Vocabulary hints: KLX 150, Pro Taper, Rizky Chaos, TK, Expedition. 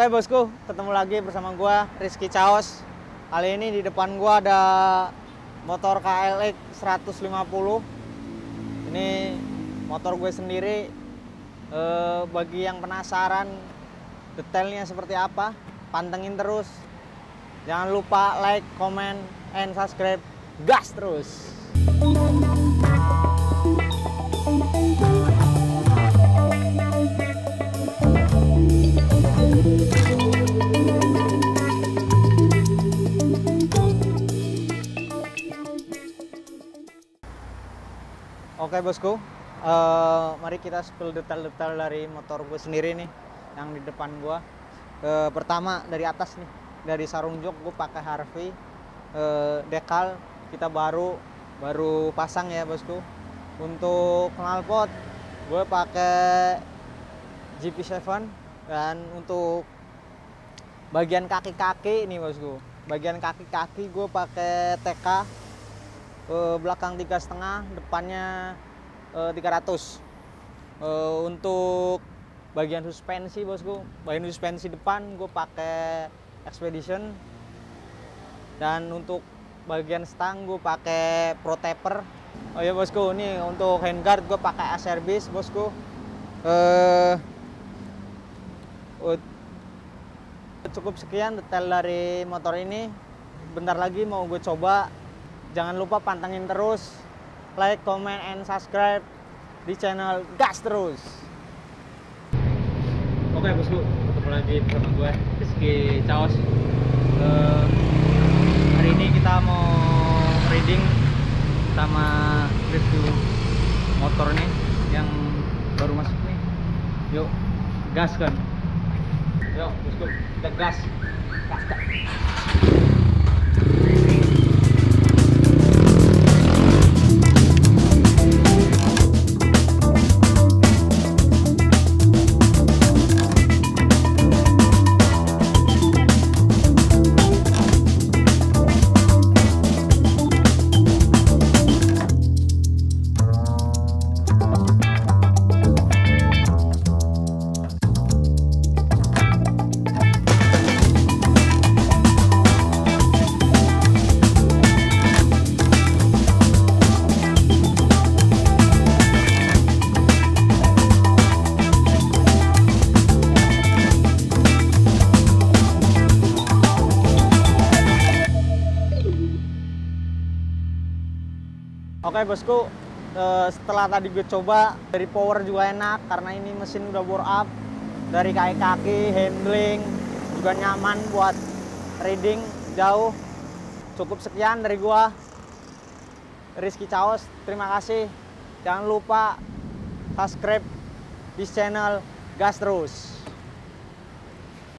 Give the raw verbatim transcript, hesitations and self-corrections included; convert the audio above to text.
Oke bosku, ketemu lagi bersama gua Rizky Chaos. Kali ini di depan gua ada motor K L X seratus lima puluh. Ini motor gue sendiri. E, bagi yang penasaran detailnya seperti apa, pantengin terus. Jangan lupa like, comment, and subscribe. Gas terus. Oke bosku, uh, mari kita spill detail-detail dari motor gue sendiri nih, yang di depan gue. Uh, pertama dari atas nih, dari sarung jok gue pakai Harvey, uh, dekal kita baru baru pasang ya bosku. Untuk knalpot gue pakai G P tujuh, dan untuk bagian kaki-kaki ini bosku, bagian kaki-kaki gue pakai T K. Belakang tiga setengah, depannya tiga ratus. Untuk bagian suspensi bosku, bagian suspensi depan gue pakai Expedition, dan untuk bagian stang gue pakai Pro Taper. Oh ya bosku, ini untuk handguard gue pakai A-Service bosku. Eh, cukup sekian detail dari motor ini. Bentar lagi mau gue coba. Jangan lupa pantengin terus, like, comment, and subscribe di channel Gas Terus. Oke bosku, ketemu lagi bersama gue Rizky Chaos. Uh, hari ini kita mau reading sama review motor nih yang baru masuk nih. Yuk, gas kan? Yuk bosku, kita gas, gas kan? Oke bosku, setelah tadi gue coba, dari power juga enak karena ini mesin udah bore up. Dari kaki-kaki, handling juga nyaman buat riding jauh. Cukup sekian dari gue, Rizky Chaos. Terima kasih. Jangan lupa subscribe di channel Gas Terus.